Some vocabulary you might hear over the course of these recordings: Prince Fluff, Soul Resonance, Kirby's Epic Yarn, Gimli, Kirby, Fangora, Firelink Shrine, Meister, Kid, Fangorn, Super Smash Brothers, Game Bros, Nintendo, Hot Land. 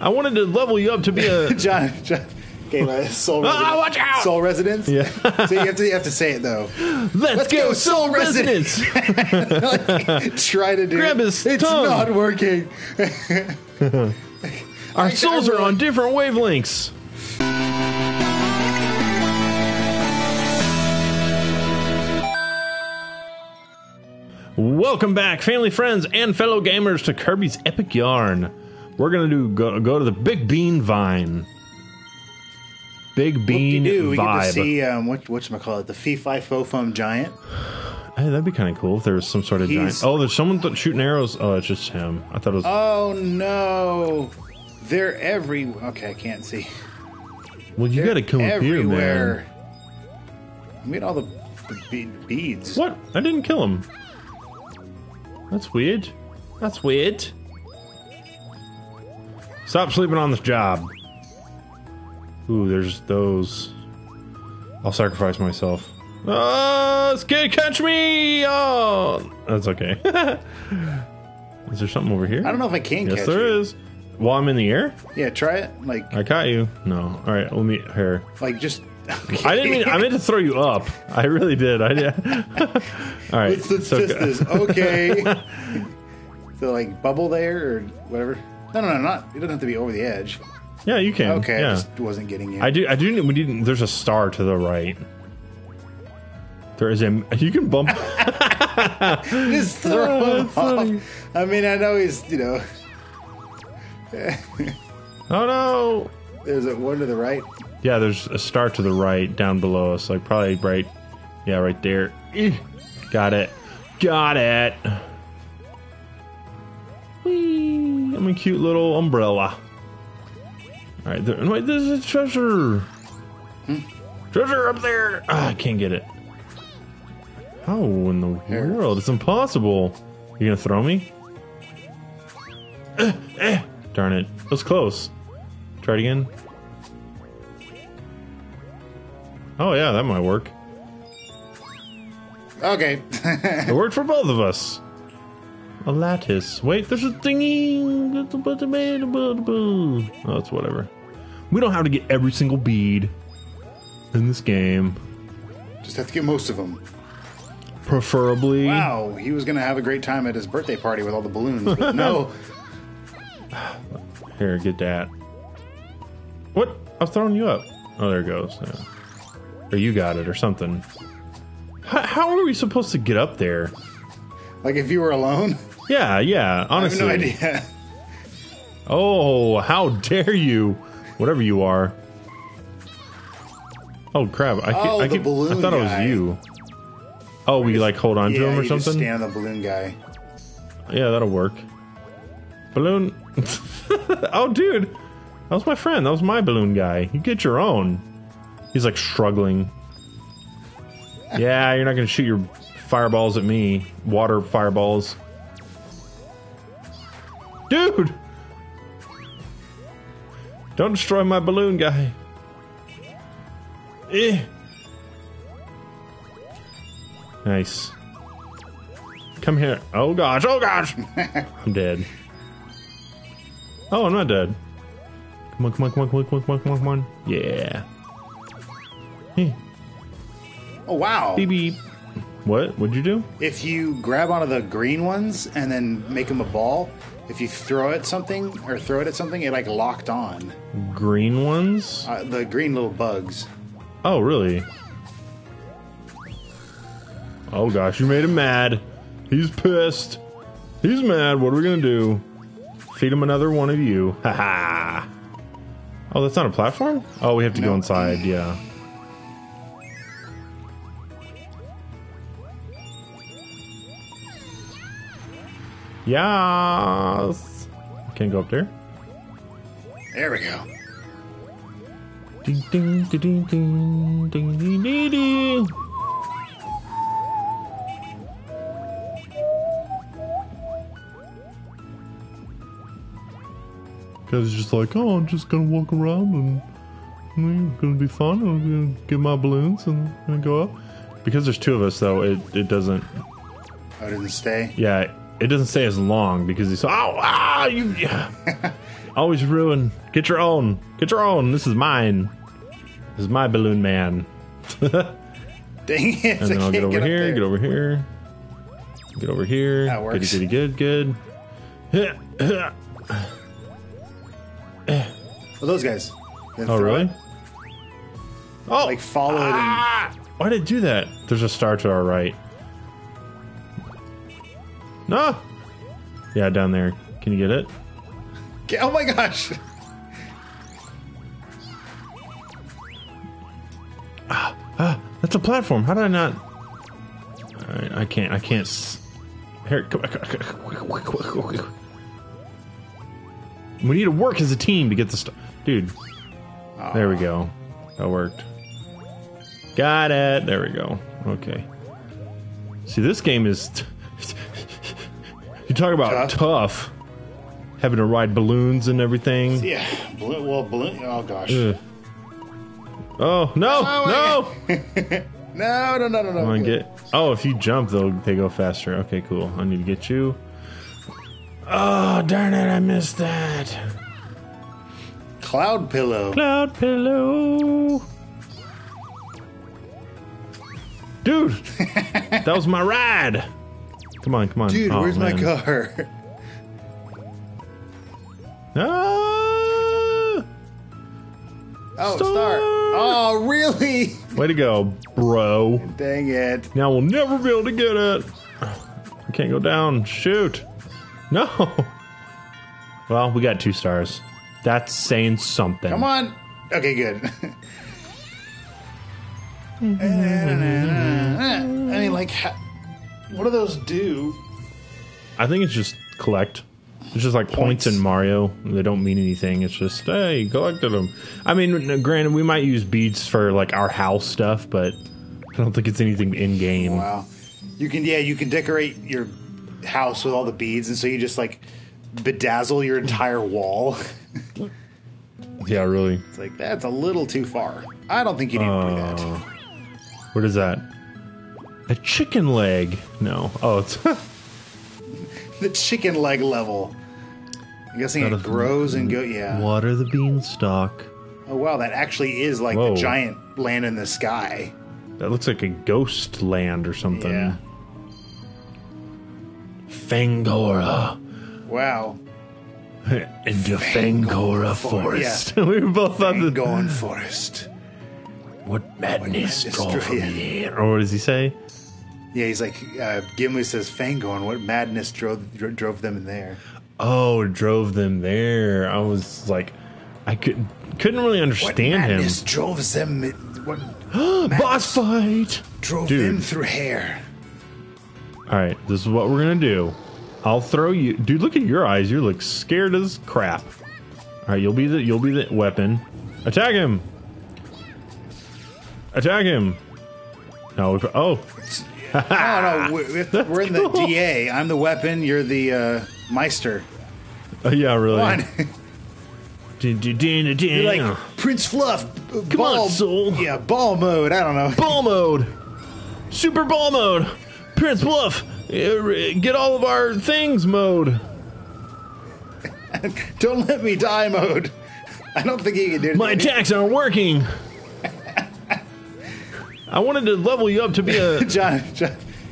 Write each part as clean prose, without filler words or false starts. I wanted to level you up to be a John gave a Soul Resonance. Oh, watch out! Soul Resonance. Yeah. So you have to say it though. Let's go Soul Resonance. Like, try to do. Grab his tongue. It's not working. Our souls are on different wavelengths. Welcome back, family, friends, and fellow gamers to Kirby's Epic Yarn. We're going to go to the Big Bean Vine. Big Bean Vibe. We get to see, whatchamacallit, the Fee-Fi-Fo-Fum Giant. Hey, that'd be kind of cool if there was some sort of giant. Oh, there's someone shooting arrows. Oh, it's just him. I thought it was... Oh, no. They're everywhere. Okay, I can't see. Well, you got to come everywhere. Up here, man. We had all the beads. What? I didn't kill him. That's weird. That's weird. Stop sleeping on this job. Ooh, there's those. I'll sacrifice myself. Oh, this kid, catch me! Oh, that's okay. Is there something over here? I don't know if I can catch you. Yes, there is. While I'm in the air? Yeah, try it. Like I caught you. No. All right, let me here. Like just. Okay. I didn't mean. I meant to throw you up. I really did. I did. All right. Let's so test this. Okay. So like bubble there or whatever. No, not. It doesn't have to be over the edge. Yeah, you can. Okay, yeah. I just wasn't getting it. I do. We didn't. There's a star to the right. There is a. You can bump. Just throw him off. Funny. I mean, I know he's. You know. Oh no! There's a one to the right. Yeah, there's a star to the right down below us. Like probably right. Yeah, right there. Got it. Got it. Whee! I'm a cute little umbrella. All right, there, wait, there's a treasure. Treasure up there. Ah, I can't get it. How in the world? It's impossible. You gonna throw me? Darn it. That was close. Try it again. Oh yeah, that might work. Okay. It worked for both of us. A lattice. Wait, there's a thingy. Oh, it's whatever. We don't have to get every single bead in this game. Just have to get most of them. Preferably. Wow, he was gonna have a great time at his birthday party with all the balloons, but no. Here, get that. What? I was throwing you up. Oh, there it goes. Yeah. Or you got it or something. How are we supposed to get up there? Like if you were alone? Yeah, honestly. I have no idea. Oh, how dare you. Whatever you are. Oh, crap. I thought it was you. Oh, we like hold on to him or something? Just stand on the balloon guy. Yeah, that'll work. Balloon. Oh, dude. That was my friend. That was my balloon guy. You get your own. He's like struggling. Yeah, you're not going to shoot your fireballs at me. Water fireballs. Dude! Don't destroy my balloon guy. Eh. Nice. Come here. Oh gosh, oh gosh! I'm dead. Oh, I'm not dead. Come on, come on, come on, come on, come on, come on, come on. Yeah. Oh wow! BB, what? What'd you do? If you grab onto the green ones and then make them a ball, if you throw it at something, it like locked on. Green ones? The green little bugs. Oh really? Oh gosh, you made him mad. He's pissed. He's mad. What are we gonna do? Feed him another one of you. Ha ha! Oh, that's not a platform? Oh, we have to go inside. Yeah. Yes! Can't go up there. There we go. Ding ding ding ding ding ding ding ding. Guys just like, oh, I'm just gonna walk around and it's gonna be fun. I'm gonna get my balloons and I'm gonna go up. Because there's two of us though, it doesn't. Oh, it doesn't stay. Yeah. It doesn't stay as long because he's so. Oh, ah, you. Yeah. Always ruin. Get your own. Get your own. This is mine. This is my balloon man. Dang it. And then I'll get over here. Get over here. That works. Goody, goody, good, good. Well, those guys. Oh, really? It. Oh! Like, follow it and... Why did it do that? There's a star to our right. No! Yeah, down there. Can you get it? Oh my gosh! That's a platform. How did I not? All right, I can't. Here, come on. We need to work as a team to get the stuff, dude. Aww. There we go. That worked. Got it. There we go. Okay. See, this game is. You talk about tough. Having to ride balloons and everything. Yeah. Balloon. Oh gosh. Ugh. Oh no! Oh, no! No! Come on, get. Oh, if you jump, they go faster. Okay, cool. I need to get you. Oh darn it! I missed that. Cloud pillow. Cloud pillow. Dude, that was my ride. Come on. Dude, oh, where's my car? Ah! Oh, star. Oh, really? Way to go, bro. Dang it. Now we'll never be able to get it. I can't go down. Shoot. No. Well, we got 2 stars. That's saying something. Come on. Okay, good. I mean, like, what do those do? I think it's just collect. It's just like points in Mario. They don't mean anything. It's just, hey, collected them. I mean, granted, we might use beads for like our house stuff, but I don't think it's anything in game. Wow, you can decorate your house with all the beads, and so you just like bedazzle your entire wall. Yeah, really. It's like that's a little too far. I don't think you need to do that. What is that? A chicken leg? No. Oh, it's the chicken leg level. I'm guessing it grows and go. Yeah. Water the beanstalk. Oh wow, that actually is like the giant land in the sky. That looks like a ghost land or something. Yeah. Fangora. Wow. Into Fangora forest. Yeah. We were both Fangora forest. What madness brought from here? Or what does he say? Yeah, he's like, Gimli says, Fangorn, what madness drove them in there? Oh, drove them there. I was like, I couldn't really understand him. What madness drove them? Boss fight! Drove them through hair. All right, this is what we're going to do. I'll throw you. Dude, look at your eyes. You look scared as crap. All right, you'll be the weapon. Attack him. Attack him. No, we're in the DA. I'm the weapon. You're the Meister. Yeah, really. Come on. You're like Prince Fluff. Come on, Soul. Yeah, ball mode. I don't know. Ball mode. Super ball mode. Prince Fluff. Get all of our things mode. Don't let me die mode. I don't think you can do it. My attacks aren't working. I wanted to level you up to be a John.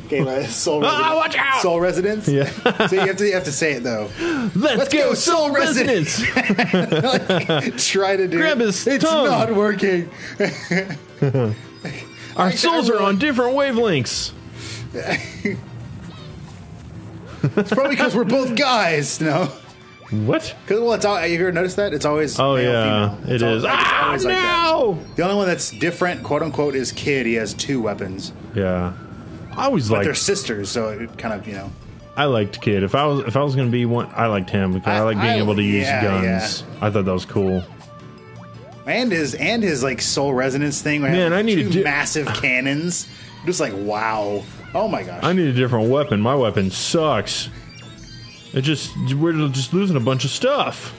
Okay, Soul Resonance. Oh, watch out! Soul Resonance. Yeah. So you have to say it though. Let's go, Soul Resonance. Like, try to do. Grab his tongue. It's not working. Our souls are on different wavelengths. It's probably because we're both guys. No. What? Well, it's all, have you ever noticed that? It's always male, female. It is. It's always no! Like that. The only one that's different, quote unquote, is Kid. He has 2 weapons. Yeah, I always liked. But they're sisters, so it kind of I liked Kid. If I was going to be one, I liked him because I like being able to use guns. Yeah. I thought that was cool. And his like Soul Resonance thing. Man, I need two massive cannons. I'm just like wow, oh my gosh. I need a different weapon. My weapon sucks. We're just losing a bunch of stuff.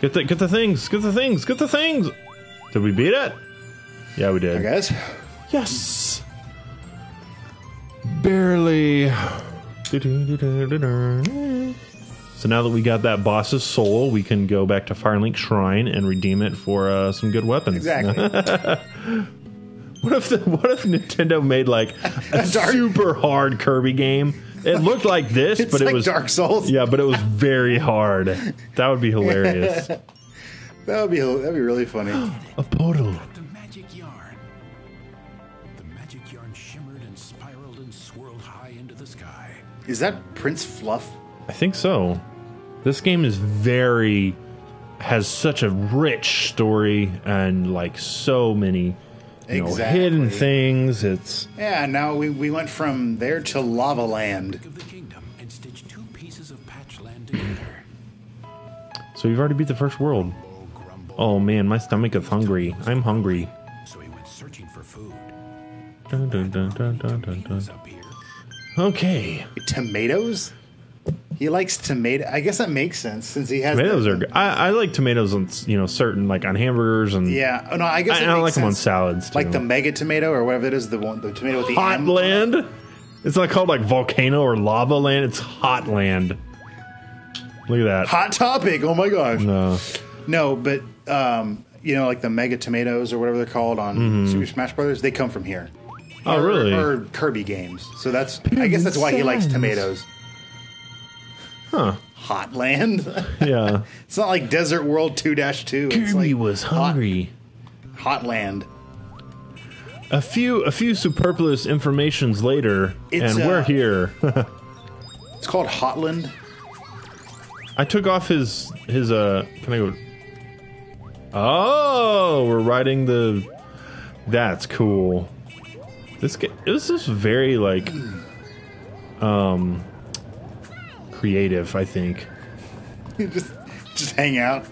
Get the things. Did we beat it? Yeah, we did. I guess. Yes. Barely. So now that we got that boss's soul, we can go back to Firelink Shrine and redeem it for some good weapons. Exactly. What if Nintendo made like a super hard Kirby game? It looked like this, but it was Dark Souls. Yeah, but it was very hard. That would be hilarious. That'd be really funny. A portal. The magic yarn shimmered and spiraled and swirled high into the sky. Is that Prince Fluff? I think so. This game is has such a rich story and like so many hidden things. It's now we went from there to Lava Land. So we've already beat the first world. Oh man, my stomach is hungry. I'm hungry. So he went searching for food. Dun, dun, dun, dun, dun, dun, dun. Okay. Tomatoes? He likes tomato. I guess that makes sense since he has tomatoes. Are good. I like tomatoes on certain on hamburgers and no, I guess I like them on salads too. Like the mega tomato or whatever it is, the tomato with the Hot Land. It's not called like Volcano or Lava Land. It's Hot Land. Look at that. Hot topic. Oh my gosh. No, but like the mega tomatoes or whatever they're called on Super Smash Brothers, they come from here. Oh, really? Or Kirby games. So that's I guess that's why he likes tomatoes. Huh. Hot Land. Yeah. It's not like Desert World 2-2. Kirby was hungry. Hot Land. A few superfluous informations later, and we're here. It's called Hotland. I took off his can I go? Oh, we're riding the. That's cool. This game. This is very creative. I think. just hang out.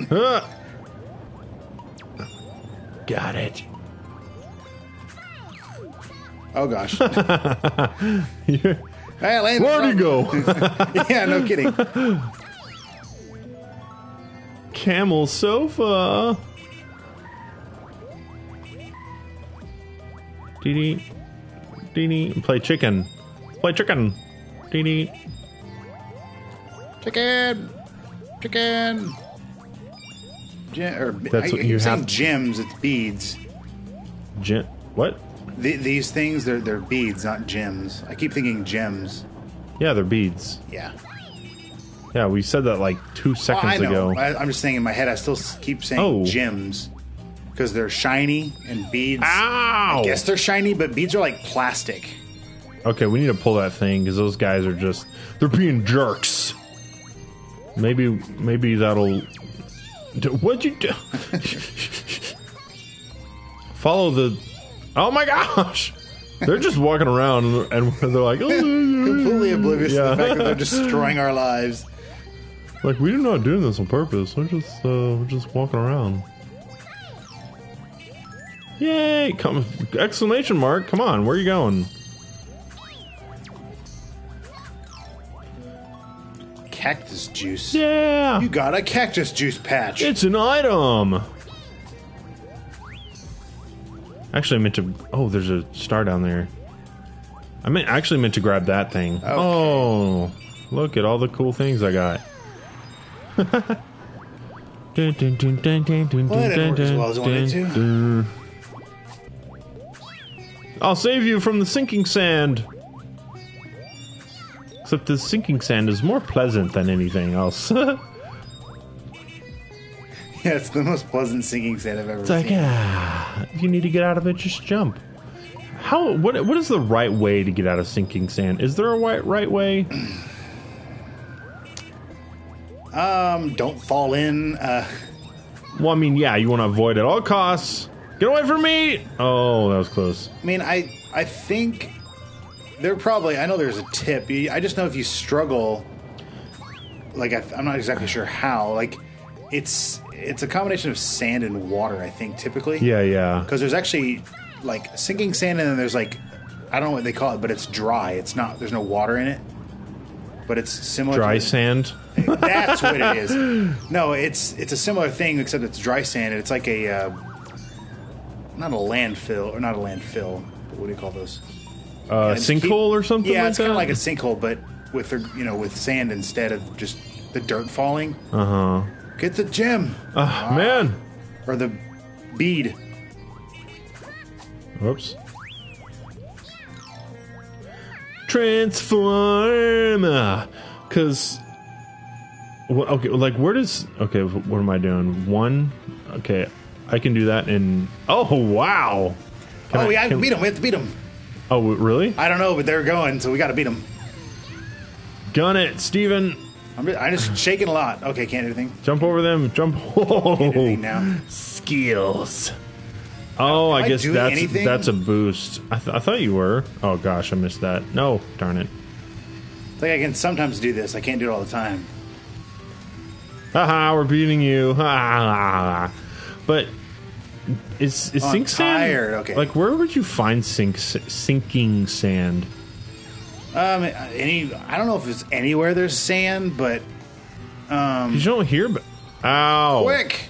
Got it. Oh gosh. Where'd he go? Yeah, no kidding. Camel sofa. Dee dee. Play chicken. Play chicken. Dee dee. Chicken. Chicken. That's what you're saying. Gems. It's beads. Gem. What? These things. They're beads, not gems. I keep thinking gems. Yeah, they're beads. Yeah. Yeah, we said that like 2 seconds ago. I'm just saying in my head, I still keep saying gems because they're shiny and beads. Ow! I guess they're shiny, but beads are like plastic. Okay, we need to pull that thing because those guys are just—they're being jerks. Maybe that'll. What'd you do? Follow the. Oh my gosh! They're just walking around and they're like completely oblivious to the fact that they're destroying our lives. Like we're not doing this on purpose. We're just walking around. Yay! Come! Exclamation mark! Come on! Where are you going? Cactus juice. Yeah. You got a cactus juice patch. It's an item. Actually, I meant to. Oh, there's a star down there. I actually meant to grab that thing. Okay. Oh, look at all the cool things I got. Well, that didn't work as well as I wanted to. I'll save you from the sinking sand. Except the sinking sand is more pleasant than anything else. Yeah, it's the most pleasant sinking sand I've ever seen. It's like, if you need to get out of it, just jump. How? What is the right way to get out of sinking sand? Is there a right way? Don't fall in. Well, I mean, yeah, you want to avoid at all costs. Get away from me! Oh, that was close. I mean, I think there probably. I know there's a tip. I just know if you struggle, like I'm not exactly sure how. Like, it's a combination of sand and water, I think, typically. Yeah. Because there's actually, like, sinking sand, and then there's, like, I don't know what they call it, but it's dry. It's not, there's no water in it. But it's similar to... Dry sand? That's what it is. No, it's a similar thing, except it's dry sand, and it's like a, not a landfill, but what do you call those? Sinkhole or something like that? Yeah, it's kind of like a sinkhole, but with sand instead of just the dirt falling. Uh-huh. Get the gem. Man. Or the bead. Oops. Transform. Because... Okay, like, where does... Okay, what am I doing? One? Okay, I can do that in... Oh, wow! Can I can beat him. We have to beat him. Oh, really? I don't know, but they're going, so we got to beat him. Gun it, Steven. I'm just shaking a lot. Okay, can't do anything. Jump over them. Jump. Whoa. Can't do anything now. Skills. Oh, I guess that's a boost. I thought you were. Oh, gosh, I missed that. No, darn it. It's like I can sometimes do this. I can't do it all the time. Haha, we're beating you. But is sink sand? Okay. Like, where would you find sinking sand? I don't know if it's anywhere there's sand, but you don't hear. Ow! Quick!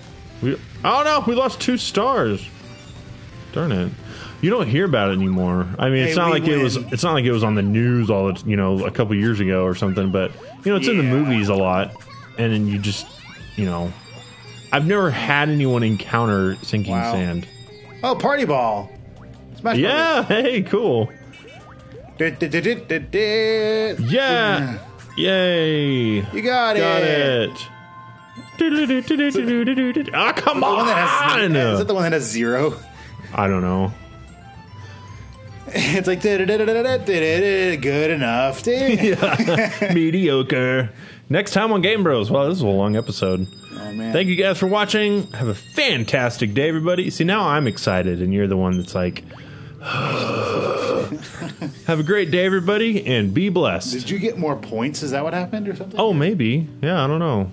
Oh no, we lost 2 stars. Darn it! You don't hear about it anymore. I mean, hey, it's not like win. It was. It's not like it was on the news all the, a couple years ago or something. But it's in the movies a lot. And then you just, I've never had anyone encounter sinking sand. Oh, party ball! Smash Brothers. Hey, cool. Yeah! Yay! You got it. Ah, oh, come on! Is that the one that has 0? I don't know. It's like good enough. Mediocre. Next time on Game Bros. Wow, this is a long episode. Oh, man. Thank you guys for watching. Have a fantastic day, everybody. See, now I'm excited, and you're the one that's like... Have a great day, everybody, and be blessed. Did you get more points? Is that what happened or something? Oh, maybe. Yeah, I don't know.